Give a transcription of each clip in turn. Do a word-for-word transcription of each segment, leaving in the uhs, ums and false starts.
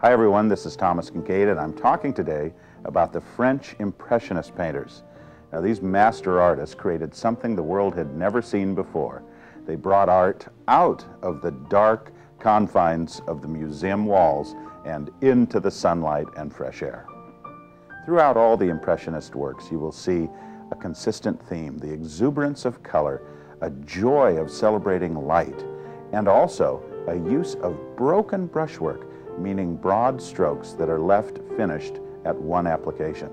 Hi everyone, this is Thomas Kinkade, and I'm talking today about the French Impressionist painters. Now, these master artists created something the world had never seen before. They brought art out of the dark confines of the museum walls and into the sunlight and fresh air. Throughout all the Impressionist works, you will see a consistent theme, the exuberance of color, a joy of celebrating light, and also a use of broken brushwork, meaning broad strokes that are left finished at one application.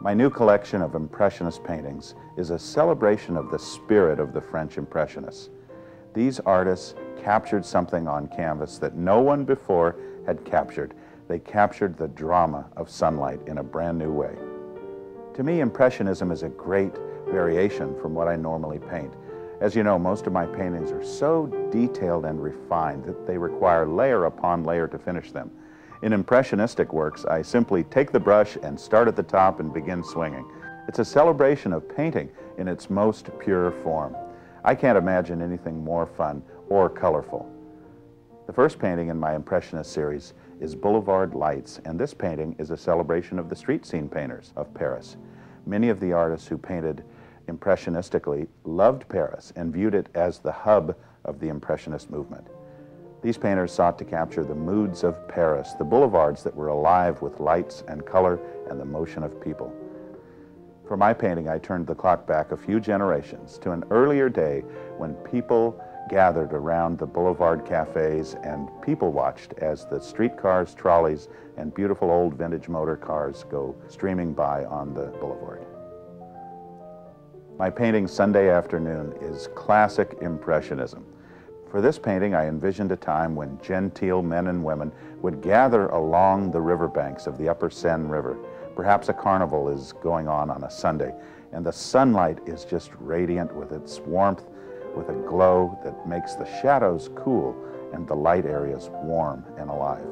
My new collection of Impressionist paintings is a celebration of the spirit of the French Impressionists. These artists captured something on canvas that no one before had captured. They captured the drama of sunlight in a brand new way. To me, Impressionism is a great variation from what I normally paint. As you know, most of my paintings are so detailed and refined that they require layer upon layer to finish them. In Impressionistic works, I simply take the brush and start at the top and begin swinging. It's a celebration of painting in its most pure form. I can't imagine anything more fun or colorful. The first painting in my Impressionist series is Boulevard Lights, and this painting is a celebration of the street scene painters of Paris. Many of the artists who painted Impressionistically loved Paris and viewed it as the hub of the Impressionist movement. These painters sought to capture the moods of Paris, the boulevards that were alive with lights and color and the motion of people. For my painting, I turned the clock back a few generations to an earlier day when people gathered around the boulevard cafes and people watched as the streetcars, trolleys, and beautiful old vintage motor cars go streaming by on the boulevard. My painting, Sunday Afternoon, is classic Impressionism. For this painting, I envisioned a time when genteel men and women would gather along the riverbanks of the upper Seine River. Perhaps a carnival is going on on a Sunday, and the sunlight is just radiant with its warmth, with a glow that makes the shadows cool and the light areas warm and alive.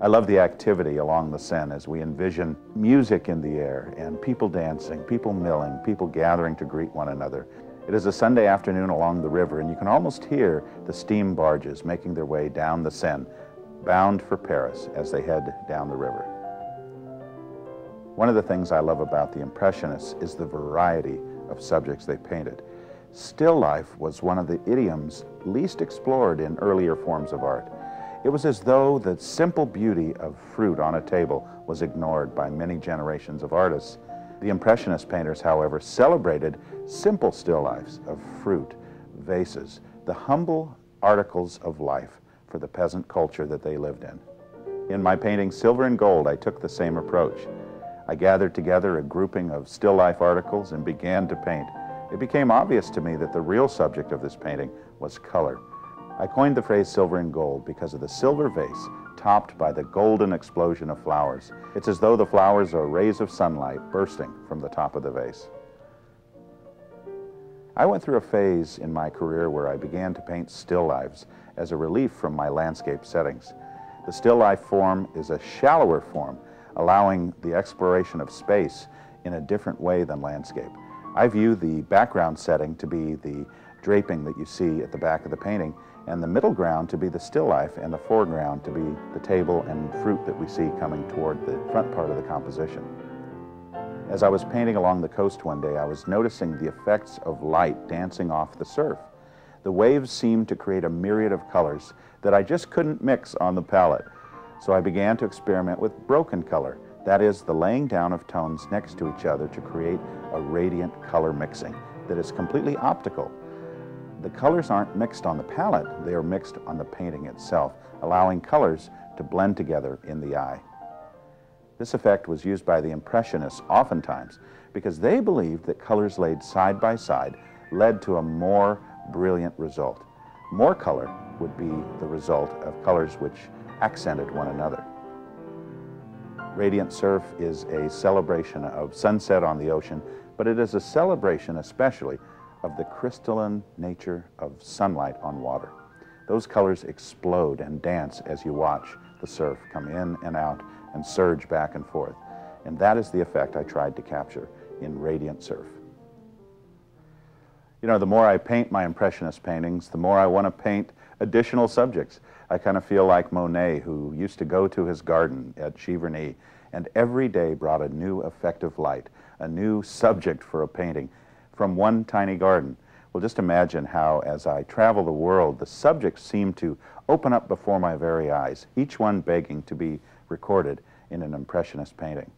I love the activity along the Seine as we envision music in the air and people dancing, people milling, people gathering to greet one another. It is a Sunday afternoon along the river, and you can almost hear the steam barges making their way down the Seine, bound for Paris as they head down the river. One of the things I love about the Impressionists is the variety of subjects they painted. Still life was one of the idioms least explored in earlier forms of art. It was as though the simple beauty of fruit on a table was ignored by many generations of artists. The Impressionist painters, however, celebrated simple still lifes of fruit, vases, the humble articles of life for the peasant culture that they lived in. In my painting, Silver and Gold, I took the same approach. I gathered together a grouping of still life articles and began to paint. It became obvious to me that the real subject of this painting was color. I coined the phrase silver and gold because of the silver vase topped by the golden explosion of flowers. It's as though the flowers are rays of sunlight bursting from the top of the vase. I went through a phase in my career where I began to paint still lifes as a relief from my landscape settings. The still life form is a shallower form, allowing the exploration of space in a different way than landscape. I view the background setting to be the draping that you see at the back of the painting, and the middle ground to be the still life, and the foreground to be the table and fruit that we see coming toward the front part of the composition. As I was painting along the coast one day, I was noticing the effects of light dancing off the surf. The waves seemed to create a myriad of colors that I just couldn't mix on the palette. So I began to experiment with broken color, that is, the laying down of tones next to each other to create a radiant color mixing that is completely optical. The colors aren't mixed on the palette, they are mixed on the painting itself, allowing colors to blend together in the eye. This effect was used by the Impressionists oftentimes because they believed that colors laid side by side led to a more brilliant result. More color would be the result of colors which accented one another. Radiant Surf is a celebration of sunset on the ocean, but it is a celebration especially of the crystalline nature of sunlight on water. Those colors explode and dance as you watch the surf come in and out and surge back and forth. And that is the effect I tried to capture in Radiant Surf. you know, the more I paint my Impressionist paintings, the more I want to paint additional subjects. I kind of feel like Monet, who used to go to his garden at Giverny and every day brought a new effective light, a new subject for a painting from one tiny garden. Well, just imagine how, as I travel the world, the subjects seem to open up before my very eyes, each one begging to be recorded in an Impressionist painting.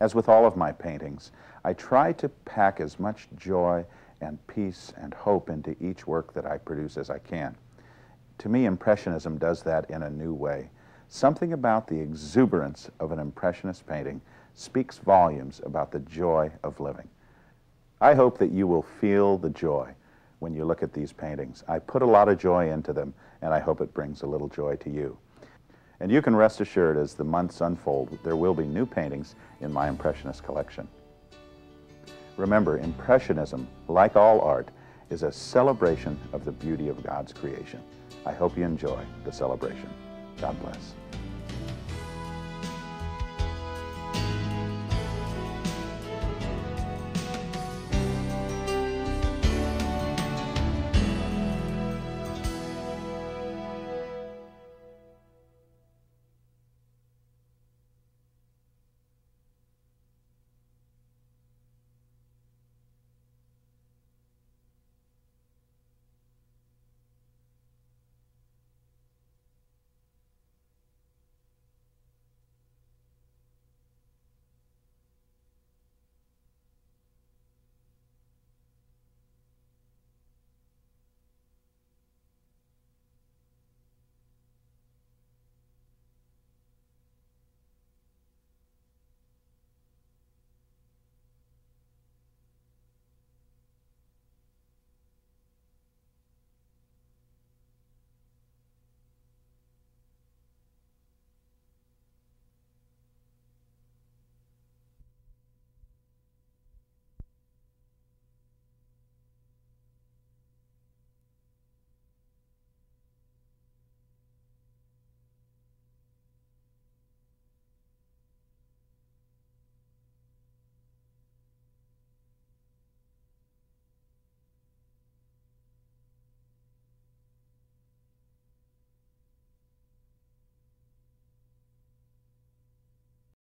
As with all of my paintings, I try to pack as much joy and peace and hope into each work that I produce as I can. To me, Impressionism does that in a new way. Something about the exuberance of an Impressionist painting speaks volumes about the joy of living. I hope that you will feel the joy when you look at these paintings. I put a lot of joy into them, and I hope it brings a little joy to you. And you can rest assured, as the months unfold, there will be new paintings in my Impressionist collection. Remember, Impressionism, like all art, is a celebration of the beauty of God's creation. I hope you enjoy the celebration. God bless.